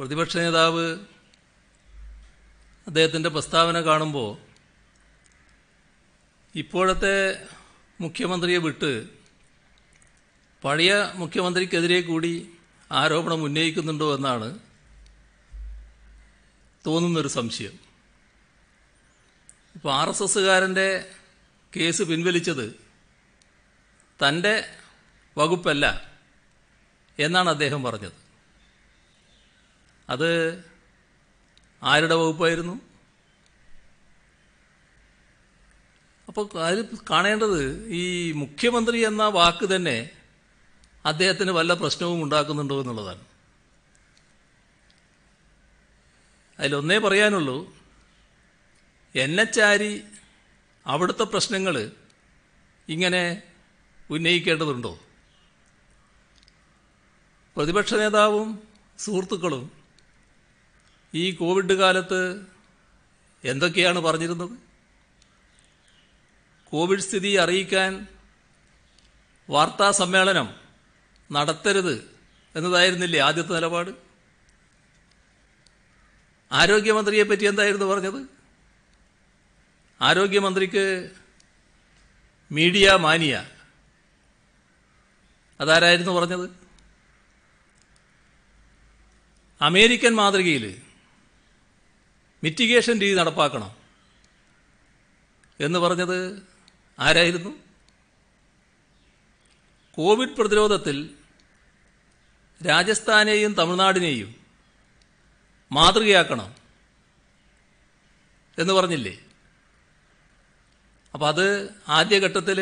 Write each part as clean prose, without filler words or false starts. പ്രതിപക്ഷ നേതാവ് അദ്ദേഹത്തിൻ്റെ പ്രസ്താവന കാണുമ്പോൾ ഇപ്പോഴത്തെ മുഖ്യമന്ത്രിയെ വിട്ട് പഴയ മുഖ്യമന്ത്രിക്കെതിരെ കൂടി ആരോപണം ഉന്നയിക്കുന്നുണ്ടോ എന്നാണ് തോന്നുന്നൊരു സംശയം. ഇപ്പോൾ RSSകാരൻ്റെ കേസ് പിൻവലിച്ചത് തൻ്റെ വകുപ്പല്ല എന്നാണ് അദ്ദേഹം പറഞ്ഞത്. അത് ആരുടെ വകുപ്പായിരുന്നു? അപ്പോൾ അതിൽ കാണേണ്ടത് ഈ മുഖ്യമന്ത്രി എന്ന വാക്ക് തന്നെ അദ്ദേഹത്തിന് വല്ല പ്രശ്നവും ഉണ്ടാക്കുന്നുണ്ടോ എന്നുള്ളതാണ്. അതിലൊന്നേ പറയാനുള്ളൂ, എന്നെച്ചാരി അവിടുത്തെ പ്രശ്നങ്ങൾ ഇങ്ങനെ ഉന്നയിക്കേണ്ടതുണ്ടോ? പ്രതിപക്ഷ നേതാവും സുഹൃത്തുക്കളും ഈ കോവിഡ് കാലത്ത് എന്തൊക്കെയാണ് പറഞ്ഞിരുന്നത്? കോവിഡ് സ്ഥിതി അറിയിക്കാൻ വാർത്താ സമ്മേളനം നടത്തരുത് എന്നതായിരുന്നില്ലേ ആദ്യത്തെ നിലപാട്? ആരോഗ്യമന്ത്രിയെ പറ്റി എന്തായിരുന്നു പറഞ്ഞത്? ആരോഗ്യമന്ത്രിക്ക് മീഡിയ മാനിയ, അതാരായിരുന്നു പറഞ്ഞത്? അമേരിക്കൻ മാതൃകയിൽ മിറ്റിഗേഷൻ രീതി നടപ്പാക്കണം എന്ന് പറഞ്ഞത് ആരായിരുന്നു? കോവിഡ് പ്രതിരോധത്തിൽ രാജസ്ഥാനെയും തമിഴ്നാടിനെയും മാതൃകയാക്കണം എന്ന് പറഞ്ഞില്ലേ? അപ്പം അത് ആദ്യഘട്ടത്തിൽ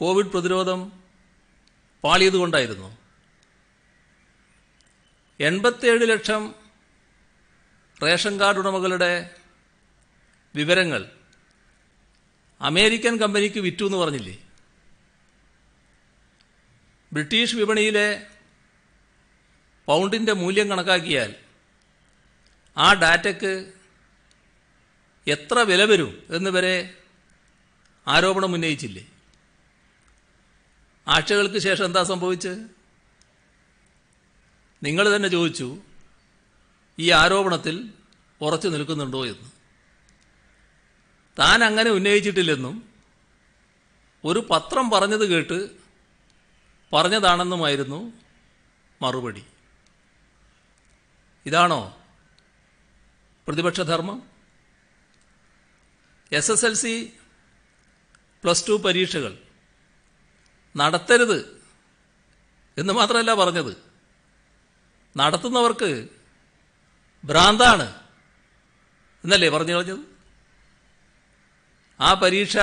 കോവിഡ് പ്രതിരോധം പാളിയതുകൊണ്ടായിരുന്നു. 87 ലക്ഷം റേഷൻ കാർഡ് ഉടമകളുടെ വിവരങ്ങൾ അമേരിക്കൻ കമ്പനിക്ക് വിറ്റു എന്ന് പറഞ്ഞില്ലേ? ബ്രിട്ടീഷ് വിപണിയിലെ പൗണ്ടിൻ്റെ മൂല്യം കണക്കാക്കിയാൽ ആ ഡാറ്റയ്ക്ക് എത്ര വില വരും എന്നുവരെ ആരോപണം ഉന്നയിച്ചില്ലേ? ആഴ്ചകൾക്ക് ശേഷം എന്താ സംഭവിച്ചത്? നിങ്ങൾ തന്നെ ചോദിച്ചു, ഈ ആരോപണത്തിൽ ഉറച്ചു നിൽക്കുന്നുണ്ടോ എന്ന്. താൻ അങ്ങനെ ഉന്നയിച്ചിട്ടില്ലെന്നും ഒരു പത്രം പറഞ്ഞത് കേട്ട് പറഞ്ഞതാണെന്നുമായിരുന്നു മറുപടി. ഇതാണോ പ്രതിപക്ഷ ധർമ്മം? SSLC +2 പരീക്ഷകൾ നടത്തരുത് എന്ന് മാത്രമല്ല പറഞ്ഞത്, നടത്തുന്നവർക്ക് ഭ്രാന്താണ് എന്നല്ലേ പറഞ്ഞത്? ആ പരീക്ഷ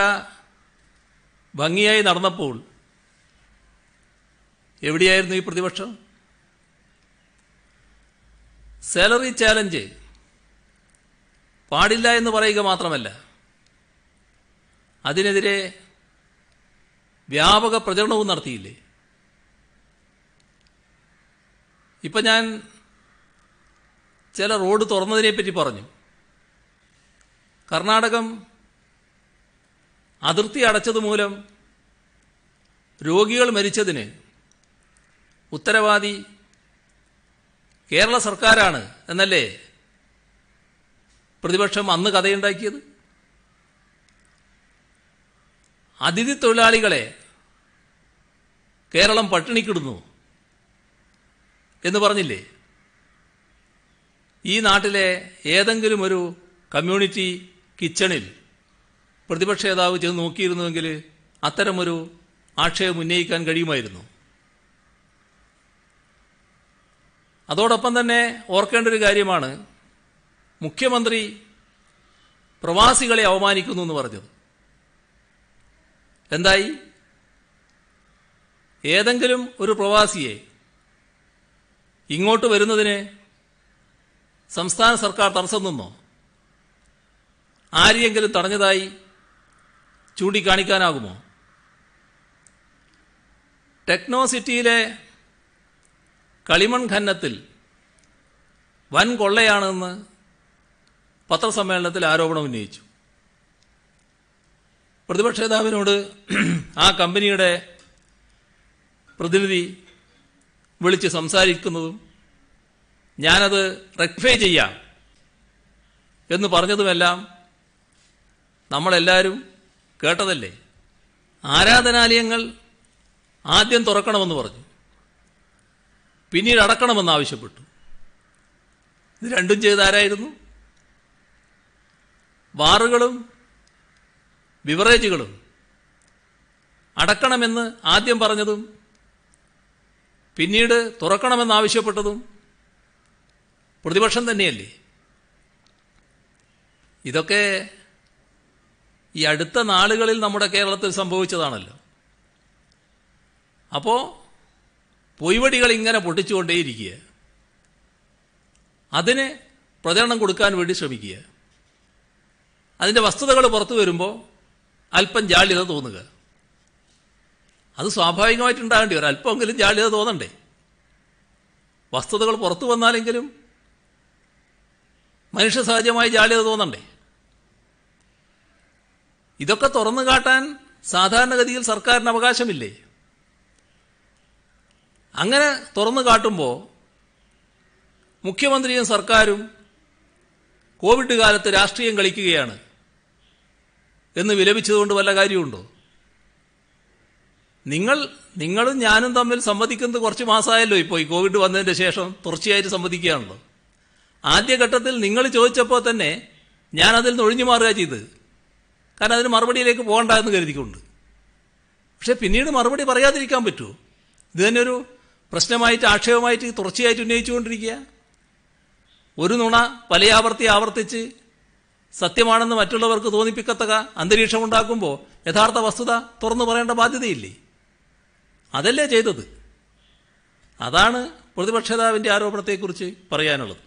ഭംഗിയായി നടന്നപ്പോൾ എവിടെയായിരുന്നു ഈ പ്രതിപക്ഷം? സാലറി ചാലഞ്ച് പാടില്ല എന്ന് പറയുക മാത്രമല്ല, അതിനെതിരെ വ്യാപക പ്രചരണവും നടത്തിയില്ലേ? ഇപ്പം ഞാൻ ചില റോഡ് തുറന്നതിനെപ്പറ്റി പറഞ്ഞു. കർണാടകം അതിർത്തി അടച്ചതുമൂലം രോഗികൾ മരിച്ചതിന് ഉത്തരവാദി കേരള സർക്കാരാണ് എന്നല്ലേ പ്രതിപക്ഷം അന്ന് കഥയുണ്ടാക്കിയത്? അതിഥി തൊഴിലാളികളെ കേരളം പട്ടിണിക്കിടുന്നു എന്ന് പറഞ്ഞില്ലേ? ഈ നാട്ടിലെ ഏതെങ്കിലും ഒരു കമ്മ്യൂണിറ്റി കിച്ചണിൽ പ്രതിപക്ഷ നേതാവ് ചെന്ന് നോക്കിയിരുന്നുവെങ്കിൽ അത്തരമൊരു ആക്ഷേപം ഉന്നയിക്കാൻ കഴിയുമായിരുന്നു. അതോടൊപ്പം തന്നെ ഓർക്കേണ്ട ഒരു കാര്യമാണ്, മുഖ്യമന്ത്രി പ്രവാസികളെ അവമാനിക്കുന്നു എന്ന് പറഞ്ഞത് എന്തായി? ഏതെങ്കിലും ഒരു പ്രവാസിയെ ഇങ്ങോട്ട് വരുന്നതിന് സംസ്ഥാന സർക്കാർ തടസ്സം നിന്നോ? ആരെയെങ്കിലും തടഞ്ഞതായി ചൂണ്ടിക്കാണിക്കാനാകുമോ? ടെക്നോസിറ്റിയിലെ കളിമൺ ഖനനത്തിൽ വൻ കൊള്ളയാണെന്ന് പത്രസമ്മേളനത്തിൽ ആരോപണം ഉന്നയിച്ചു. പ്രതിപക്ഷ നേതാവിനോട് ആ കമ്പനിയുടെ പ്രതിനിധി വിളിച്ച് സംസാരിക്കുന്നതും ഞാനത് റെക്ടിഫൈ ചെയ്യാം എന്ന് പറഞ്ഞതുമെല്ലാം നമ്മളെല്ലാവരും കേട്ടതല്ലേ. ആരാധനാലയങ്ങൾ ആദ്യം തുറക്കണമെന്ന് പറഞ്ഞു, പിന്നീട് അടക്കണമെന്ന് ആവശ്യപ്പെട്ടു. ഇത് രണ്ടും ചെയ്താരായിരുന്നു? ബാറുകളും ബിവറേജുകളും അടക്കണമെന്ന് ആദ്യം പറഞ്ഞതും പിന്നീട് തുറക്കണമെന്ന് ആവശ്യപ്പെട്ടതും പ്രതിപക്ഷം തന്നെയല്ലേ. ഇതൊക്കെ ഈ അടുത്ത നാളുകളിൽ നമ്മുടെ കേരളത്തിൽ സംഭവിച്ചതാണല്ലോ. അപ്പോൾ പൊയ്വടികൾ ഇങ്ങനെ പൊട്ടിച്ചുകൊണ്ടേയിരിക്കുക, അതിന് പ്രചരണം കൊടുക്കാൻ വേണ്ടി ശ്രമിക്കുക. അതിൻ്റെ വസ്തുതകൾ പുറത്തു വരുമ്പോൾ അല്പം ജാള്യത തോന്നുക, അത് സ്വാഭാവികമായിട്ടുണ്ടാകേണ്ടി വരും. അല്പമെങ്കിലും ജാള്യത തോന്നണ്ടേ? വസ്തുതകൾ പുറത്തു വന്നാലെങ്കിലും മനുഷ്യ സഹജമായി ജാള്യത തോന്നണ്ടേ? ഇതൊക്കെ തുറന്നു കാട്ടാൻ സാധാരണഗതിയിൽ സർക്കാരിന് അവകാശമില്ലേ? അങ്ങനെ തുറന്നു കാട്ടുമ്പോൾ മുഖ്യമന്ത്രിയും സർക്കാരും കോവിഡ് കാലത്ത് രാഷ്ട്രീയം കളിക്കുകയാണ് എന്ന് വിലപിച്ചതുകൊണ്ട് വല്ല കാര്യമുണ്ടോ? നിങ്ങളും ഞാനും തമ്മിൽ സംവദിക്കുന്നത് കുറച്ച് മാസമായല്ലോ. ഇപ്പോൾ ഈ കോവിഡ് വന്നതിൻ്റെ ശേഷം തുടർച്ചയായിട്ട് സംവദിക്കുകയാണല്ലോ. ആദ്യഘട്ടത്തിൽ നിങ്ങൾ ചോദിച്ചപ്പോൾ തന്നെ ഞാൻ അതിൽ നിന്ന് ഒഴിഞ്ഞു മാറുക ചെയ്തത്, കാരണം അതിന് മറുപടിയിലേക്ക് പോകണ്ട എന്ന് കരുതിക്കൊണ്ട്. പക്ഷേ പിന്നീട് മറുപടി പറയാതിരിക്കാൻ പറ്റുമോ? ഇത് തന്നെ ഒരു പ്രശ്നമായിട്ട് ആക്ഷേപമായിട്ട് തുടർച്ചയായിട്ട് ഉന്നയിച്ചുകൊണ്ടിരിക്കുക. ഒരു നുണ പലയാവർത്തി ആവർത്തിച്ച് സത്യമാണെന്ന് മറ്റുള്ളവർക്ക് തോന്നിപ്പിക്കത്തക്ക അന്തരീക്ഷം ഉണ്ടാക്കുമ്പോൾ യഥാർത്ഥ വസ്തുത തുറന്നു പറയേണ്ട ബാധ്യതയില്ലേ? അതല്ലേ ചെയ്തത്. അതാണ് പ്രതിപക്ഷ നേതാവിൻ്റെ ആരോപണത്തെക്കുറിച്ച് പറയാനുള്ളത്.